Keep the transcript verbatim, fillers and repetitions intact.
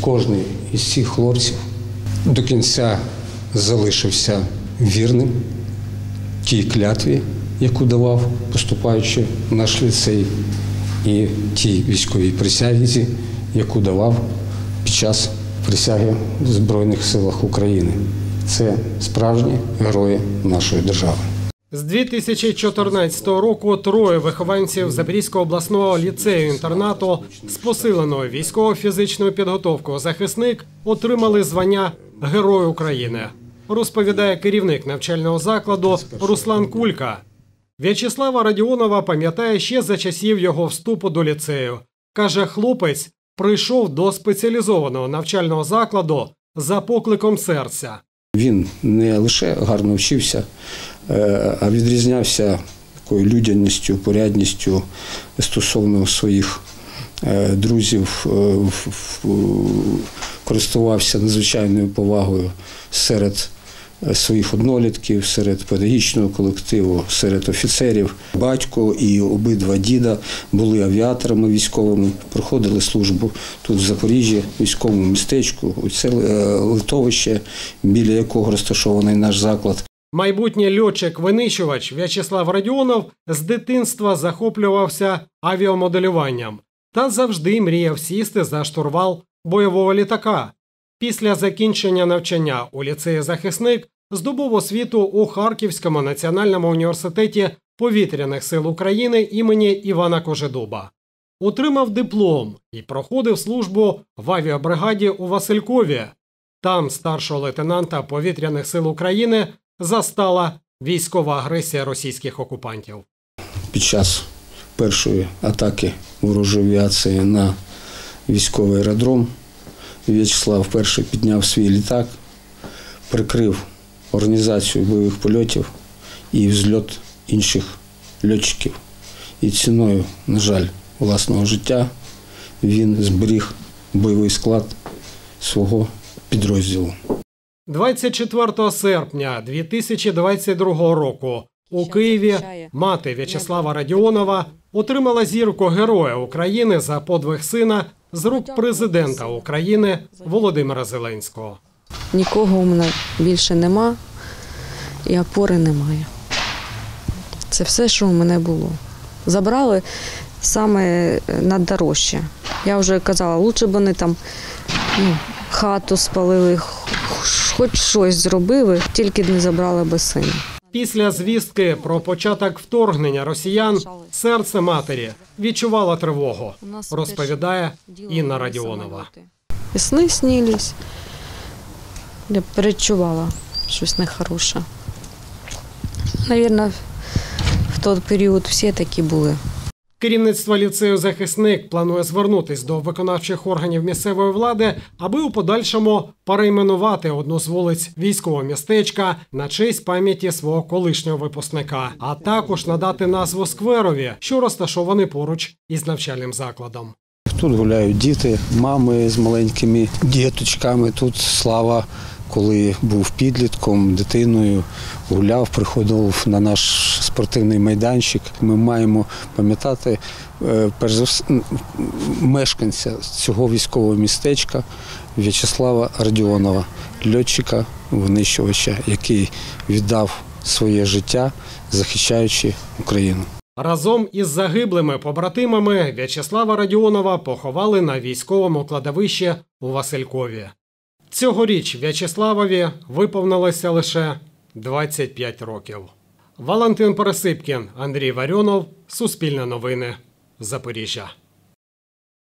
Кожний із цих хлопців до кінця залишився вірним тій клятві, яку давав, поступаючи в наш ліцей, і тій військовій присязі, яку давав під час присяги в Збройних силах України. Це справжні герої нашої держави. З дві тисячі чотирнадцятого року троє вихованців Запорізького обласного ліцею-інтернату з посиленою військово-фізичною підготовкою захисник отримали звання Герой України, розповідає керівник навчального закладу Руслан Кулька. В'ячеслава Радіонова пам'ятає ще за часів його вступу до ліцею. Каже, хлопець прийшов до спеціалізованого навчального закладу за покликом серця. Він не лише гарно вчився, а відрізнявся такою людяністю, порядністю стосовно своїх друзів, користувався надзвичайною повагою серед своїх однолітків, серед педагогічного колективу, серед офіцерів. Батько і обидва діда були авіаторами військовими, проходили службу тут в Запоріжжі, в військовому містечку. Це литовище, біля якого розташований наш заклад. Майбутній льотчик-винищувач В'ячеслав Радіонов з дитинства захоплювався авіамоделюванням та завжди мріяв сісти за штурвал бойового літака. Після закінчення навчання у ліцеї захисник здобув освіту у Харківському національному університеті повітряних сил України імені Івана Кожедуба. Отримав диплом і проходив службу в авіабригаді у Василькові. Там старшого лейтенанта повітряних сил України застала військова агресія російських окупантів. Під час першої атаки ворожої авіації на військовий аеродром В'ячеслав перший підняв свій літак, прикрив організацію бойових польотів і взльот інших льотчиків. І ціною, на жаль, власного життя він зберіг бойовий склад свого підрозділу. двадцять четвертого серпня дві тисячі двадцять другого року у Києві мати В'ячеслава Радіонова отримала зірку Героя України за подвиг сина з рук президента України Володимира Зеленського. Нікого у мене більше нема і опори немає. Це все, що у мене було. Забрали саме найдорожче. Я вже казала, лучше б вони там ну, хату спалили, хоч щось зробили, тільки не забрали би сина. Після звістки про початок вторгнення росіян серце матері відчувало тривогу, розповідає Інна Радіонова. Сни снились, я перечувала щось нехороше. Навірно, в той період всі такі були. Керівництво ліцею «Захисник» планує звернутися до виконавчих органів місцевої влади, аби у подальшому перейменувати одну з вулиць військового містечка на честь пам'яті свого колишнього випускника, а також надати назву скверові, що розташований поруч із навчальним закладом. Тут гуляють діти, мами з маленькими діточками. Тут Слава, коли був підлітком, дитиною, гуляв, приходив на наш спортивний майданчик. Ми маємо пам'ятати, перш за все, мешканця цього військового містечка В'ячеслава Радіонова, льотчика, винищувача, який віддав своє життя, захищаючи Україну. Разом із загиблими побратимами В'ячеслава Радіонова поховали на військовому кладовищі у Василькові. Цьогоріч В'ячеславові виповнилося лише двадцять п'ять років. Валентин Пересипкін, Андрій Варьонов, Суспільне новини, Запоріжжя.